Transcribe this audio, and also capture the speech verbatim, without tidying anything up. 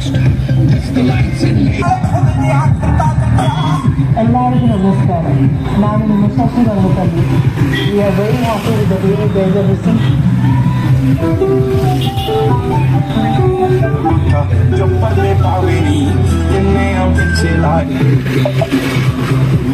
Everyone is namaskar. My name is Sachi Ganguly. We are very happy with the way they are listening.